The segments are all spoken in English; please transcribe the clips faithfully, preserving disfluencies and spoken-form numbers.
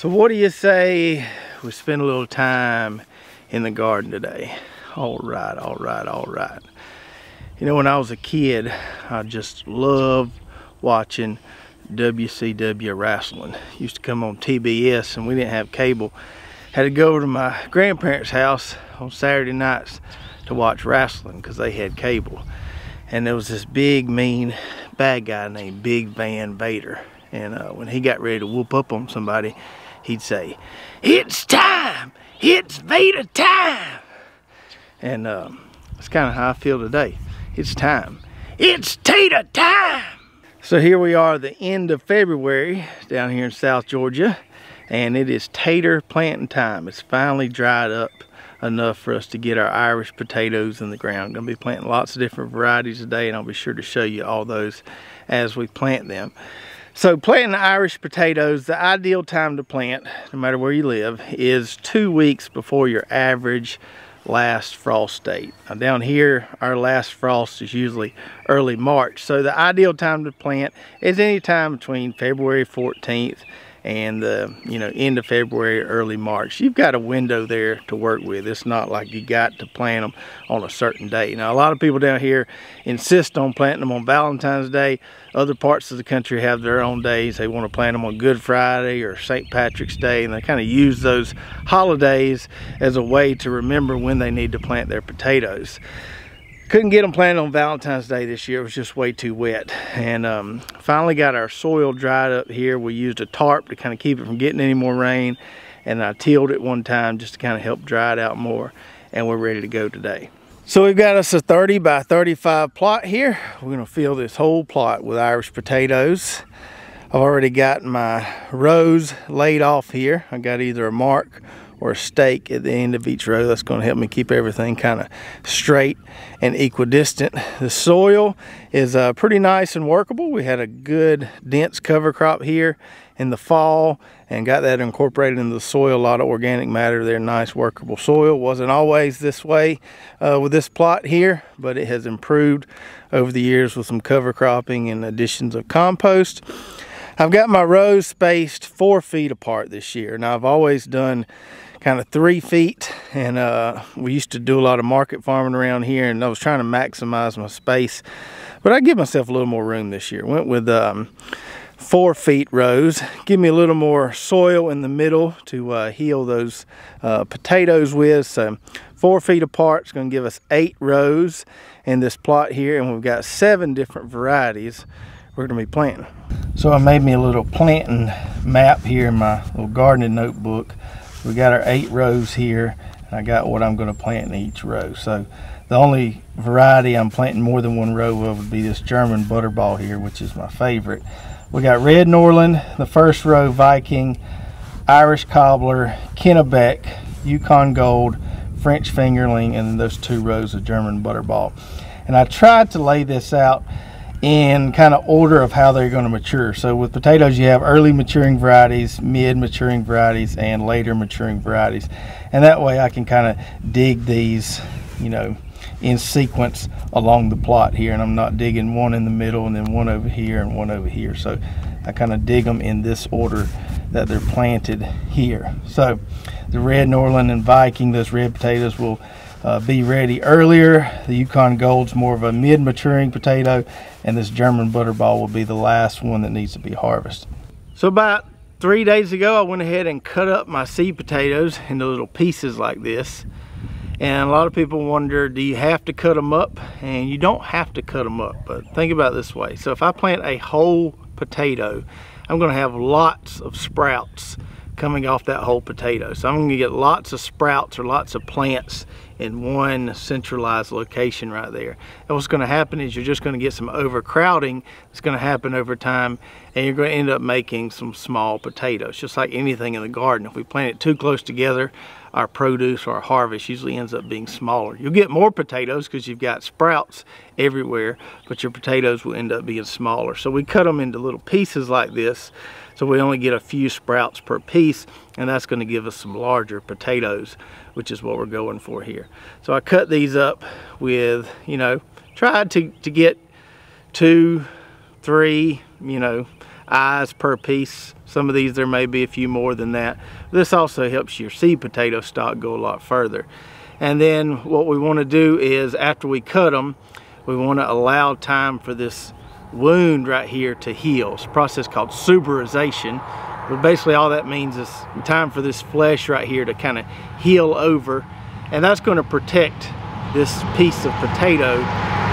So what do you say we spend a little time in the garden today? All right, all right, all right. You know, when I was a kid, I just loved watching W C W wrestling. Used to come on T B S, and we didn't have cable. Had to go to my grandparents' house on Saturday nights to watch wrestling because they had cable. And there was this big, mean, bad guy named Big Van Vader. And uh, when he got ready to whoop up on somebody, he'd say, "It's time! It's Vader time!" And um, that's kind of how I feel today. It's time. It's Tater time! So here we are, the end of February, down here in South Georgia, and it is tater planting time. It's finally dried up enough for us to get our Irish potatoes in the ground. I'm going to be planting lots of different varieties today, and I'll be sure to show you all those as we plant them. So planting the Irish potatoes, the ideal time to plant, no matter where you live, is two weeks before your average last frost date. Now down here, our last frost is usually early March, so the ideal time to plant is any time between February fourteenth and the you know end of February, early March. You've got a window there to work with. It's not like you got to plant them on a certain date. Now a lot of people down here insist on planting them on Valentine's Day. Other parts of the country have their own days. They want to plant them on Good Friday or Saint Patrick's Day, and they kind of use those holidays as a way to remember when they need to plant their potatoes. Couldn't get them planted on Valentine's Day this year. It was just way too wet. And um, finally got our soil dried up here. We used a tarp to kind of keep it from getting any more rain. And I tilled it one time just to kind of help dry it out more. And we're ready to go today. So we've got us a thirty by thirty-five plot here. We're going to fill this whole plot with Irish potatoes. I've already got my rows laid off here. I got either a mark or a stake at the end of each row. That's going to help me keep everything kind of straight and equidistant. The soil is uh, pretty nice and workable. We had a good dense cover crop here in the fall and got that incorporated into the soil. A lot of organic matter there. Nice workable soil. Wasn't always this way uh, with this plot here, but it has improved over the years with some cover cropping and additions of compost. I've got my rows spaced four feet apart this year. Now I've always done kind of three feet, and uh, we used to do a lot of market farming around here, and I was trying to maximize my space, but I give myself a little more room this year. Went with um, four feet rows, give me a little more soil in the middle to uh, heal those uh, potatoes with. So four feet apart is going to give us eight rows in this plot here, and we've got seven different varieties we're going to be planting. So I made me a little planting map here in my little gardening notebook. We got our eight rows here, and I got what I'm going to plant in each row. So the only variety I'm planting more than one row of would be this German Butterball here, which is my favorite. We got Red Norland, the first row Viking, Irish Cobbler, Kennebec, Yukon Gold, French Fingerling, and those two rows of German Butterball. And I tried to lay this out in kind of order of how they're going to mature. So with potatoes, you have early maturing varieties, mid maturing varieties, and later maturing varieties, and that way I can kind of dig these you know in sequence along the plot here, and I'm not digging one in the middle and then one over here and one over here. So I kind of dig them in this order that they're planted here. So the Red Norland and Viking, those red potatoes, will Uh, be ready earlier. The Yukon Gold's more of a mid-maturing potato, and this German Butterball will be the last one that needs to be harvested. So about three days ago, I went ahead and cut up my seed potatoes into little pieces like this. And a lot of people wonder, do you have to cut them up? And you don't have to cut them up, but think about it this way. So if I plant a whole potato, I'm going to have lots of sprouts coming off that whole potato. So I'm going to get lots of sprouts or lots of plants in one centralized location right there. And what's going to happen is you're just going to get some overcrowding that's going to happen over time, and you're going to end up making some small potatoes. Just like anything in the garden, if we plant it too close together, our produce or our harvest usually ends up being smaller. You'll get more potatoes because you've got sprouts everywhere, but your potatoes will end up being smaller. So we cut them into little pieces like this, so we only get a few sprouts per piece, and that's going to give us some larger potatoes, which is what we're going for here. So I cut these up with, you know, tried to, to get two, three, you know, eyes per piece. Some of these there may be a few more than that. This also helps your seed potato stock go a lot further. And then what we want to do is, after we cut them, we want to allow time for this wound right here to heal. It's a process called suberization. But basically all that means is time for this flesh right here to kind of heal over, and that's going to protect this piece of potato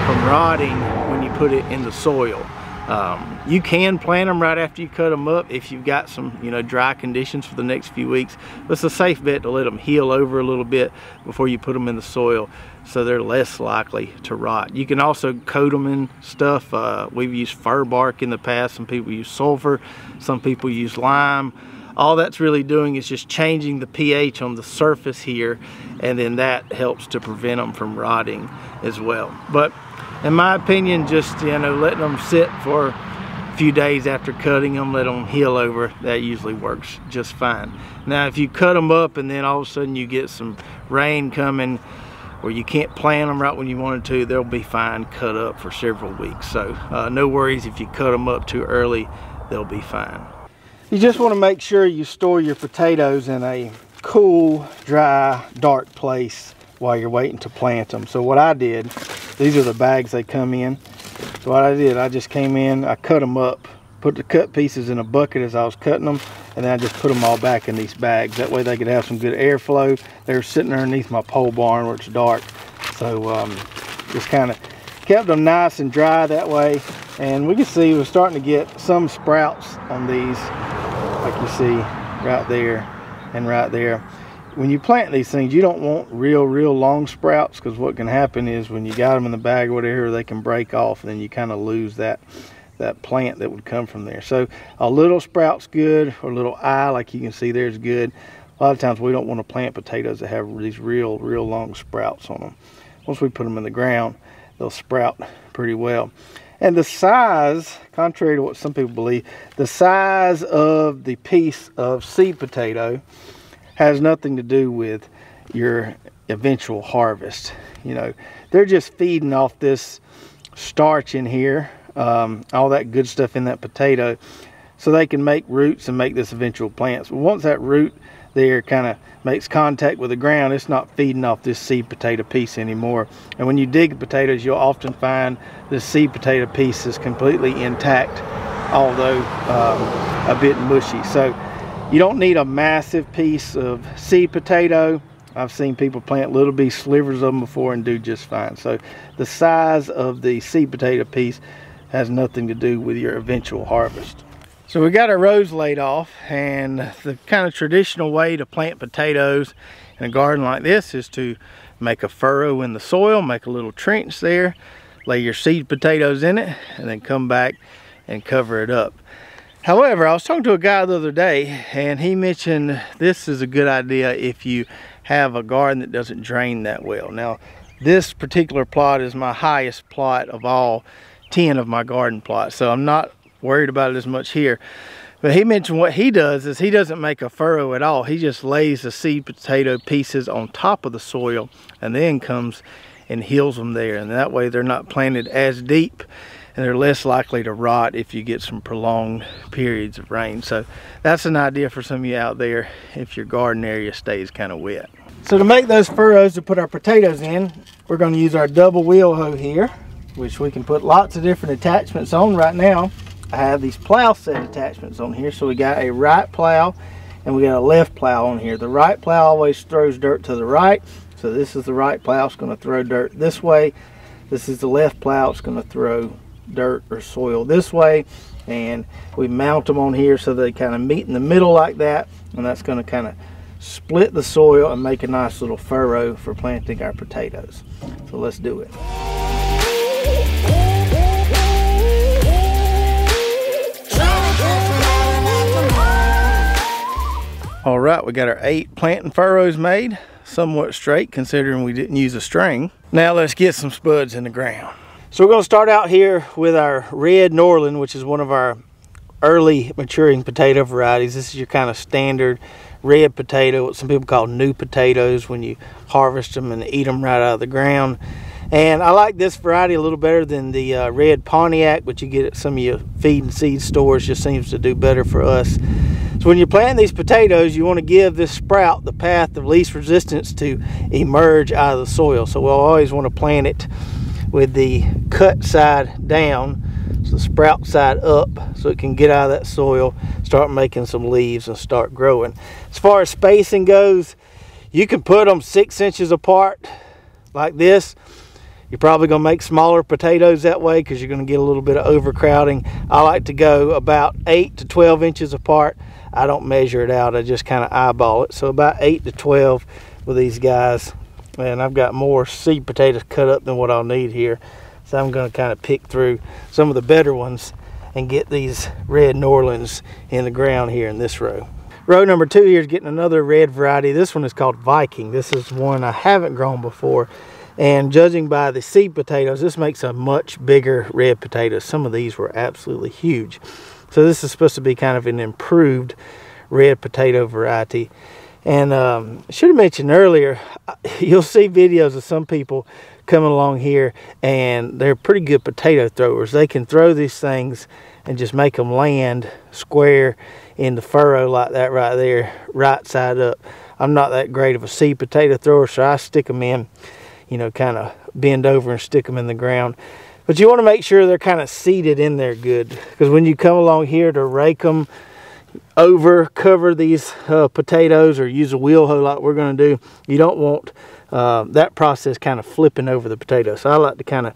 from rotting when you put it in the soil. Um, you can plant them right after you cut them up if you've got some, you know, dry conditions for the next few weeks. But it's a safe bet to let them heal over a little bit before you put them in the soil, so they're less likely to rot. You can also coat them in stuff. Uh, we've used fir bark in the past. Some people use sulfur. Some people use lime. All that's really doing is just changing the pH on the surface here, and then that helps to prevent them from rotting as well. But in my opinion, just, you know, letting them sit for a few days after cutting them, let them heal over, that usually works just fine. Now, if you cut them up and then all of a sudden you get some rain coming or you can't plant them right when you wanted to, they'll be fine cut up for several weeks. So uh, no worries if you cut them up too early, they'll be fine. You just want to make sure you store your potatoes in a cool, dry, dark place while you're waiting to plant them. So what I did, these are the bags they come in. So what I did, I just came in, I cut them up, put the cut pieces in a bucket as I was cutting them, and then I just put them all back in these bags. That way they could have some good airflow. They're sitting underneath my pole barn where it's dark. So um, just kind of kept them nice and dry that way. And we can see we're starting to get some sprouts on these. Like you see right there and right there. When you plant these things, you don't want real real long sprouts, because what can happen is when you got them in the bag or whatever, they can break off, and then you kind of lose that that plant that would come from there. So a little sprout's good, or a little eye like you can see there is good. A lot of times we don't want to plant potatoes that have these real real long sprouts on them. Once we put them in the ground, they'll sprout pretty well. And the size, contrary to what some people believe, the size of the piece of seed potato has nothing to do with your eventual harvest. You know, they're just feeding off this starch in here, um, all that good stuff in that potato, so they can make roots and make this eventual plant. So once that root there kind of makes contact with the ground, it's not feeding off this seed potato piece anymore. And when you dig potatoes, you'll often find the seed potato piece is completely intact, although um, a bit mushy. So you don't need a massive piece of seed potato. I've seen people plant little bee slivers of them before and do just fine. So the size of the seed potato piece has nothing to do with your eventual harvest. So we got our rows laid off, and the kind of traditional way to plant potatoes in a garden like this is to make a furrow in the soil, make a little trench there, lay your seed potatoes in it, and then come back and cover it up. However, I was talking to a guy the other day, and he mentioned this is a good idea if you have a garden that doesn't drain that well. Now, this particular plot is my highest plot of all ten of my garden plots, so I'm not worried about it as much here. But he mentioned what he does is he doesn't make a furrow at all. He just lays the seed potato pieces on top of the soil and then comes and heals them there, and that way they're not planted as deep and they're less likely to rot if you get some prolonged periods of rain. So that's an idea for some of you out there if your garden area stays kind of wet. So to make those furrows to put our potatoes in, we're going to use our double wheel hoe here, which we can put lots of different attachments on. Right now I have these plow set attachments on here. So we got a right plow and we got a left plow on here. The right plow always throws dirt to the right. So this is the right plow, it's going to throw dirt this way. This is the left plow, it's going to throw dirt or soil this way. And we mount them on here so they kind of meet in the middle like that. And that's going to kind of split the soil and make a nice little furrow for planting our potatoes. So let's do it. All right, we got our eight planting furrows made, somewhat straight considering we didn't use a string. Now let's get some spuds in the ground. So we're going to start out here with our Red Norland, which is one of our early maturing potato varieties. This is your kind of standard red potato, what some people call new potatoes when you harvest them and eat them right out of the ground. And I like this variety a little better than the uh, red Pontiac, which you get at some of your feed and seed stores. Just seems to do better for us. So when you're planting these potatoes, you want to give this sprout the path of least resistance to emerge out of the soil. So we'll always want to plant it with the cut side down, so the sprout side up, so it can get out of that soil, start making some leaves, and start growing. As far as spacing goes, you can put them six inches apart like this. You're probably going to make smaller potatoes that way because you're going to get a little bit of overcrowding. I like to go about eight to twelve inches apart. I don't measure it out. I just kind of eyeball it. So about eight to twelve with these guys. And I've got more seed potatoes cut up than what I'll need here. So I'm going to kind of pick through some of the better ones and get these red Norlands in the ground here in this row. Row number two here is getting another red variety. This one is called Viking. This is one I haven't grown before. And judging by the seed potatoes, this makes a much bigger red potato. Some of these were absolutely huge. So this is supposed to be kind of an improved red potato variety. And um, I should have mentioned earlier, you'll see videos of some people coming along here, and they're pretty good potato throwers. They can throw these things and just make them land square in the furrow like that right there, right side up. I'm not that great of a seed potato thrower, so I stick them in, you know, kind of bend over and stick them in the ground. But you want to make sure they're kind of seated in there good, because when you come along here to rake them over, cover these uh, potatoes, or use a wheel hoe like we're going to do, you don't want uh, that process kind of flipping over the potatoes. So I like to kind of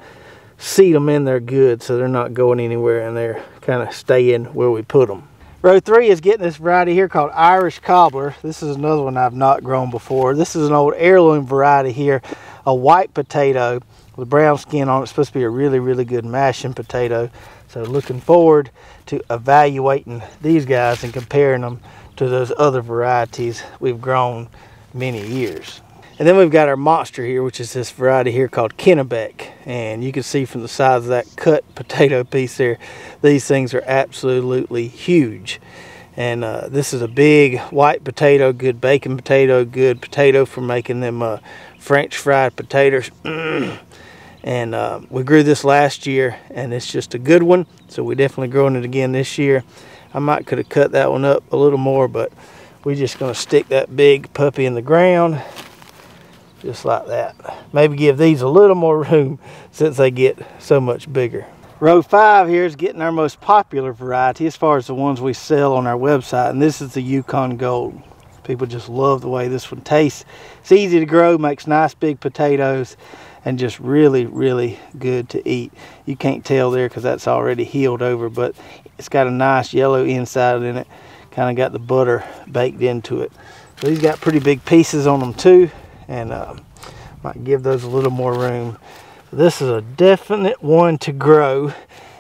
seat them in there good so they're not going anywhere and they're kind of staying where we put them. Row three is getting this variety here called Irish Cobbler. This is another one I've not grown before. This is an old heirloom variety here, a white potato with brown skin on it. It's supposed to be a really, really good mashing potato. So looking forward to evaluating these guys and comparing them to those other varieties we've grown many years. And then we've got our monster here, which is this variety here called Kennebec. And you can see from the size of that cut potato piece there, these things are absolutely huge. And uh, this is a big white potato, good bacon potato, good potato for making them uh, French fried potatoes. And uh, we grew this last year, and it's just a good one. So we're definitely growing it again this year. I might could have cut that one up a little more, but we're just going to stick that big puppy in the ground. Just like that. Maybe give these a little more room since they get so much bigger. Row five here is getting our most popular variety as far as the ones we sell on our website, and this is the Yukon Gold. People just love the way this one tastes. It's easy to grow, makes nice big potatoes, and just really, really good to eat. You can't tell there because that's already healed over, but it's got a nice yellow inside in it. Kind of got the butter baked into it. So these got pretty big pieces on them too. And uh, might give those a little more room. This is a definite one to grow.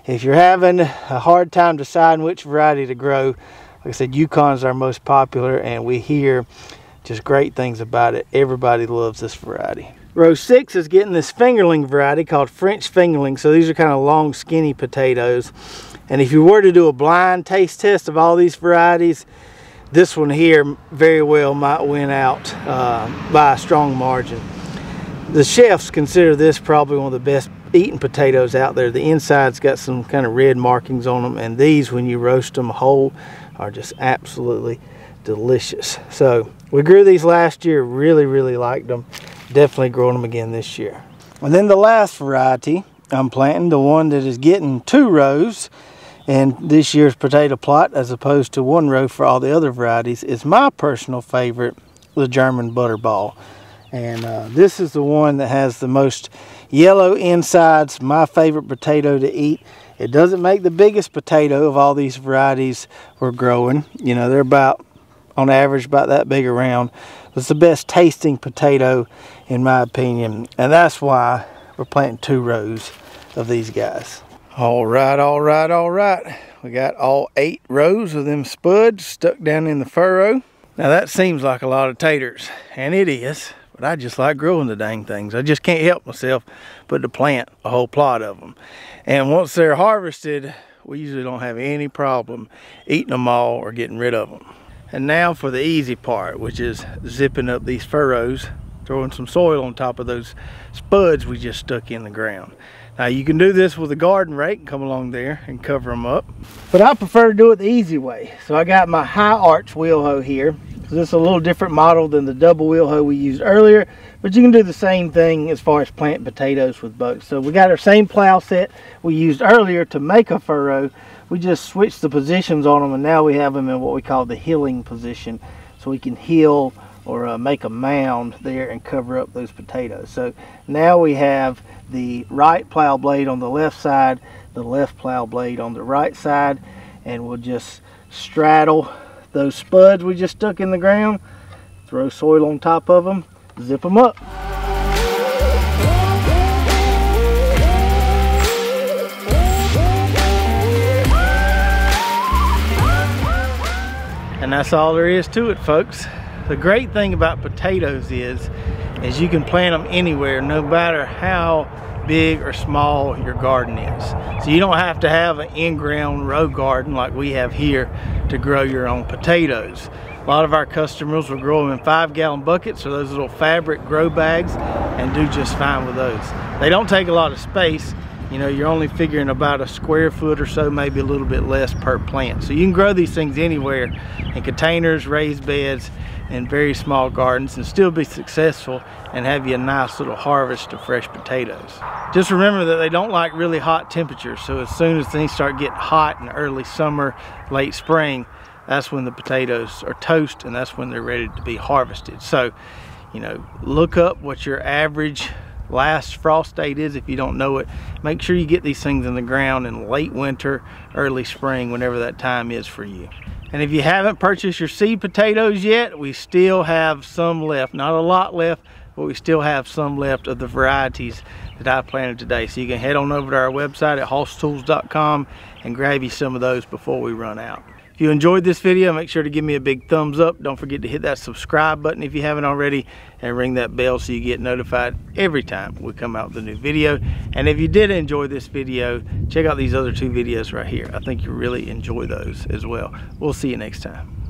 If you're having a hard time deciding which variety to grow, like I said, Yukon is our most popular, and we hear just great things about it. Everybody loves this variety. Row six is getting this fingerling variety called French Fingerling. So these are kind of long, skinny potatoes. And if you were to do a blind taste test of all these varieties, this one here very well might win out uh, by a strong margin. The chefs consider this probably one of the best eating potatoes out there. The inside's got some kind of red markings on them, and these, when you roast them whole, are just absolutely delicious. So we grew these last year, really, really liked them. Definitely growing them again this year. And then the last variety I'm planting, the one that is getting two rows and this year's potato plot, as opposed to one row for all the other varieties, is my personal favorite, the German Butterball. And uh, this is the one that has the most yellow insides, my favorite potato to eat. It doesn't make the biggest potato of all these varieties we're growing. You know, they're about, on average, about that big around. It's the best tasting potato, in my opinion. And that's why we're planting two rows of these guys. All right, all right, all right. We got all eight rows of them spuds stuck down in the furrow. Now that seems like a lot of taters, and it is, but I just like growing the dang things. I just can't help myself but to plant a whole plot of them. And once they're harvested, we usually don't have any problem eating them all or getting rid of them. And now for the easy part, which is zipping up these furrows throwing some soil on top of those spuds we just stuck in the ground. Now you can do this with a garden rake and come along there and cover them up, but I prefer to do it the easy way. So I got my high arch wheel hoe here. So this is a little different model than the double wheel hoe we used earlier, but you can do the same thing as far as planting potatoes with bugs. So we got our same plow set we used earlier to make a furrow. We just switched the positions on them, and now we have them in what we call the hilling position. So we can hill or uh, make a mound there and cover up those potatoes. So now we have the right plow blade on the left side, the left plow blade on the right side, and we'll just straddle those spuds we just stuck in the ground, throw soil on top of them, zip them up. And that's all there is to it, folks. The great thing about potatoes is, is you can plant them anywhere, no matter how big or small your garden is. So you don't have to have an in-ground row garden like we have here to grow your own potatoes. A lot of our customers will grow them in five gallon buckets or those little fabric grow bags, and do just fine with those. They don't take a lot of space. You know, you're only figuring about a square foot or so, maybe a little bit less per plant. So you can grow these things anywhere, in containers, raised beds, and very small gardens, and still be successful and have you a nice little harvest of fresh potatoes. Just remember that they don't like really hot temperatures. So as soon as things start getting hot in early summer, late spring, that's when the potatoes are toast, and that's when they're ready to be harvested. So, you know, look up what your average last frost date is if you don't know it. Make sure you get these things in the ground in late winter, early spring, whenever that time is for you. And if you haven't purchased your seed potatoes yet, we still have some left. Not a lot left, but we still have some left of the varieties that I planted today. So you can head on over to our website at Hoss Tools dot com and grab you some of those before we run out. If you enjoyed this video, make sure to give me a big thumbs up. Don't forget to hit that subscribe button if you haven't already, and ring that bell so you get notified every time we come out with a new video. And if you did enjoy this video, check out these other two videos right here. I think you'll really enjoy those as well. We'll see you next time.